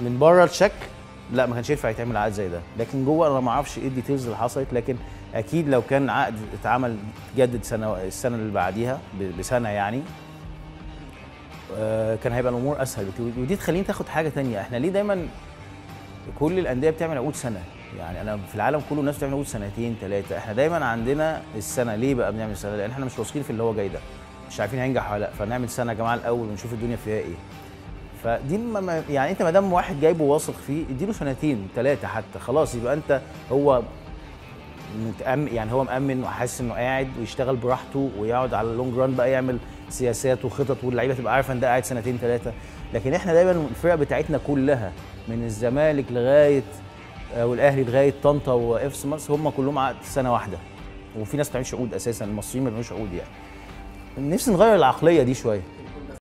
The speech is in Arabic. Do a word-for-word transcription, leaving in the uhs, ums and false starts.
من بره الشكل لا ما كانش ينفع يتعمل عقد زي ده، لكن جوه انا ما اعرفش ايه الديتيلز اللي حصلت، لكن اكيد لو كان عقد اتعمل اتجدد سنه السنه اللي بعديها بسنه يعني كان هيبقى الامور اسهل بكتير. ودي تخليني تاخد حاجه ثانيه، احنا ليه دايما كل الانديه بتعمل عقود سنه؟ يعني انا في العالم كله الناس بتعمل عقود سنتين ثلاثه، احنا دايما عندنا السنه. ليه بقى بنعمل سنه؟ لان احنا مش واثقين في اللي هو جاي ده، مش عارفين هينجح ولا لا، فنعمل سنه يا جماعه الاول ونشوف الدنيا فيها ايه. فدي ما يعني انت ما دام واحد جايبه واثق فيه اديله سنتين ثلاثه حتى، خلاص يبقى انت هو متأمن، يعني هو مأمن وحاسس انه قاعد ويشتغل براحته ويقعد على اللونج ران بقى يعمل سياسات وخطط واللعيبه تبقى عارفه ان ده قاعد سنتين ثلاثه. لكن احنا دايما الفرق بتاعتنا كلها من الزمالك لغايه والاهلي لغايه طنطا واف سي مارس هم كلهم عقد سنه واحده، وفي ناس ما بتعملش عقود اساسا، المصريين ما بيعملوش عقود. يعني نفسي نغير العقليه دي شويه.